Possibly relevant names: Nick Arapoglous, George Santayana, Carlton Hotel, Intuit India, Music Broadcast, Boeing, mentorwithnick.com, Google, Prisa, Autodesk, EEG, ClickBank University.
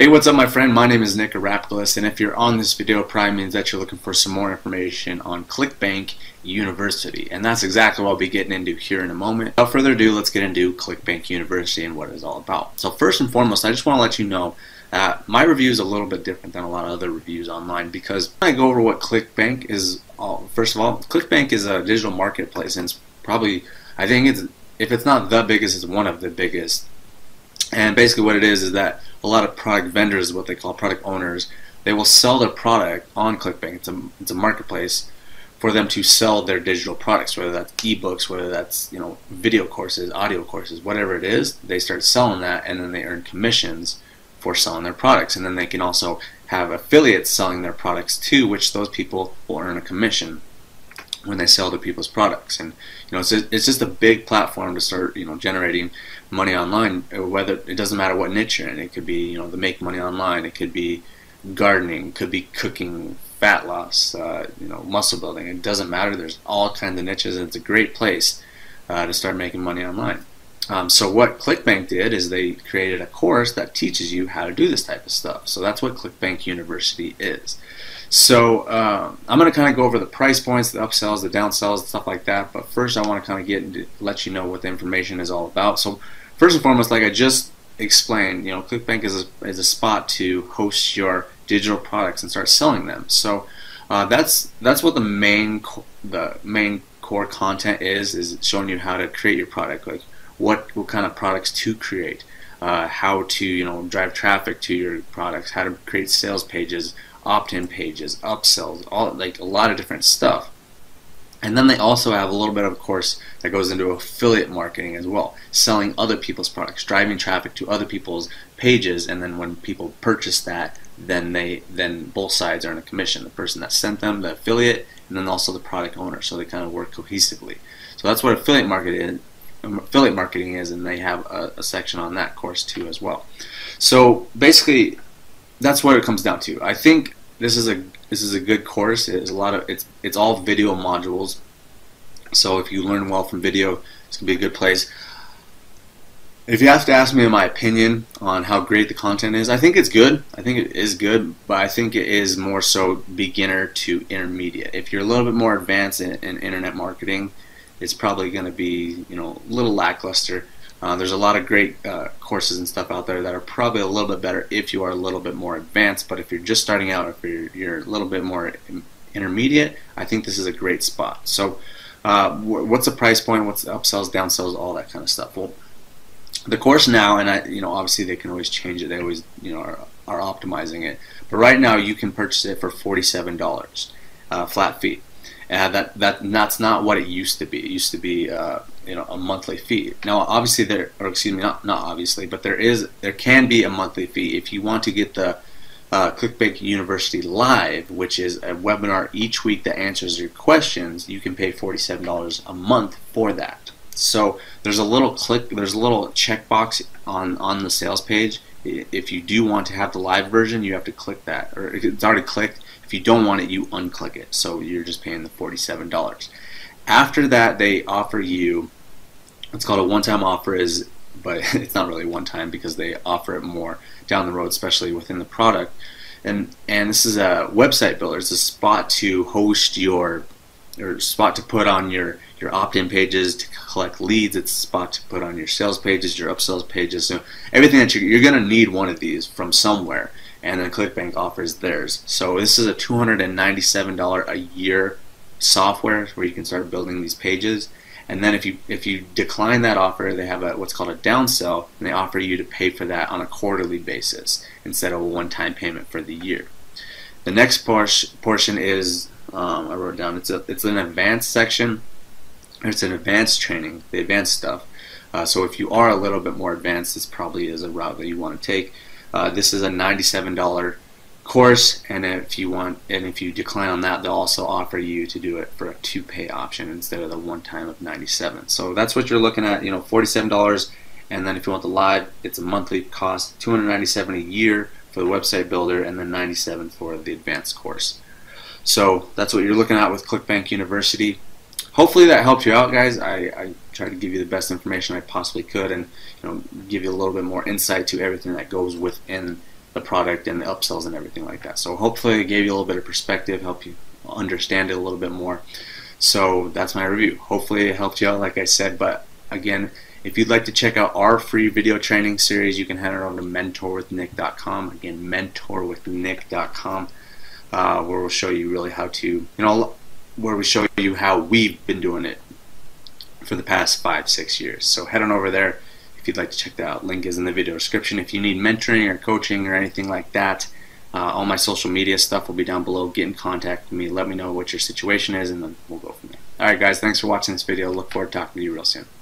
Hey, what's up, my friend? My name is Nick Arapoglous, and if you're on this video, it probably means that you're looking for some more information on ClickBank University, and that's exactly what I'll be getting into here in a moment. Without further ado, let's get into ClickBank University and what it's all about. So first and foremost, I just want to let you know that my review is a little bit different than a lot of other reviews online, because when I go over what ClickBank is, first of all, ClickBank is a digital marketplace, and it's probably, I think it's, if it's not the biggest, it's one of the biggest. And basically what it is that a lot of product vendors, what they call product owners, they will sell their product on ClickBank. It's a marketplace for them to sell their digital products, whether that's ebooks, whether that's, you know, video courses, audio courses, whatever it is. They start selling that, and then they earn commissions for selling their products, and then they can also have affiliates selling their products too, which those people will earn a commission when they sell to people's products. And you know, it's just a big platform to start, you know, generating money online. Whether, it doesn't matter what niche you're in. It could be, you know, the make money online. It could be gardening. It could be cooking, fat loss, you know, muscle building. It doesn't matter. There's all kinds of niches, and it's a great place to start making money online. So what ClickBank did is they created a course that teaches you how to do this type of stuff. So that's what ClickBank University is. So I'm going to kind of go over the price points, the upsells, the downsells, stuff like that. But first, I want to kind of get into, let you know what the information is all about. So first and foremost, like I just explained, you know, ClickBank is a spot to host your digital products and start selling them. So that's what the main core content is showing you how to create your product, like what kind of products to create, how to, you know, drive traffic to your products, how to create sales pages, opt-in pages, upsells, all, like a lot of different stuff. And then they also have a little bit of a course that goes into affiliate marketing as well, selling other people's products, driving traffic to other people's pages, and then when people purchase that, then both sides earn a commission, the person that sent them, the affiliate, and then also the product owner, so they kind of work cohesively. So that's what affiliate marketing is, and they have a section on that course too as well. So basically, that's what it comes down to. I think this is a good course. It's a lot of it's all video modules. So if you learn well from video, it's gonna be a good place. If you have to ask me my opinion on how great the content is, I think it's good. I think it is good, but I think it is more so beginner to intermediate. If you're a little bit more advanced in internet marketing, it's probably going to be, you know, a little lackluster. There's a lot of great courses and stuff out there that are probably a little bit better if you are a little bit more advanced. But if you're just starting out, if you're a little bit more intermediate, I think this is a great spot. So what's the price point? What's the upsells, downsells, all that kind of stuff? Well, the course now, and you know, obviously they can always change it. They always, you know, are optimizing it. But right now, you can purchase it for $47 flat fee. That's not what it used to be. It used to be you know, a monthly fee. Now, obviously there, or excuse me, not obviously, but there can be a monthly fee if you want to get the ClickBank University Live, which is a webinar each week that answers your questions. You can pay $47 a month for that. So there's a little checkbox on the sales page. If you do want to have the live version, you have to click that, or it's already clicked. If you don't want it, you unclick it. So you're just paying the $47. After that, they offer you, it's called a one-time offer, but it's not really one time because they offer it more down the road, especially within the product. And this is a website builder. It's a spot to host your, or spot to put on your opt-in pages, to collect leads. It's a spot to put on your sales pages, your upsells pages. So everything that you're going to need one of these from somewhere. And then ClickBank offers theirs. So this is a $297 a year software where you can start building these pages. And then if you decline that offer, they have what's called a downsell, and they offer you to pay for that on a quarterly basis instead of a one-time payment for the year. The next portion is I wrote down. It's an advanced section. It's an advanced training, the advanced stuff. So if you are a little bit more advanced, this probably is a route that you want to take. This is a $97 course, and if you decline on that, they'll also offer you to do it for a two-pay option instead of the one-time of $97. So that's what you're looking at, you know, $47, and then if you want the live, it's a monthly cost, $297 a year for the website builder, and then $97 for the advanced course. So that's what you're looking at with ClickBank University. Hopefully that helped you out, guys. I tried to give you the best information I possibly could, and, you know, give you a little bit more insight to everything that goes within the product and the upsells and everything like that. So hopefully it gave you a little bit of perspective, help you understand it a little bit more. So that's my review. Hopefully it helped you out, like I said. But again, if you'd like to check out our free video training series, you can head over to mentorwithnick.com. Again, mentorwithnick.com, where we'll show you really how to, where we show you how we've been doing it for the past 5-6 years. So head on over there if you'd like to check that out. Link is in the video description. If you need mentoring or coaching or anything like that, all my social media stuff will be down below. Get in contact with me. Let me know what your situation is, and then we'll go from there. All right, guys. Thanks for watching this video. Look forward to talking to you real soon.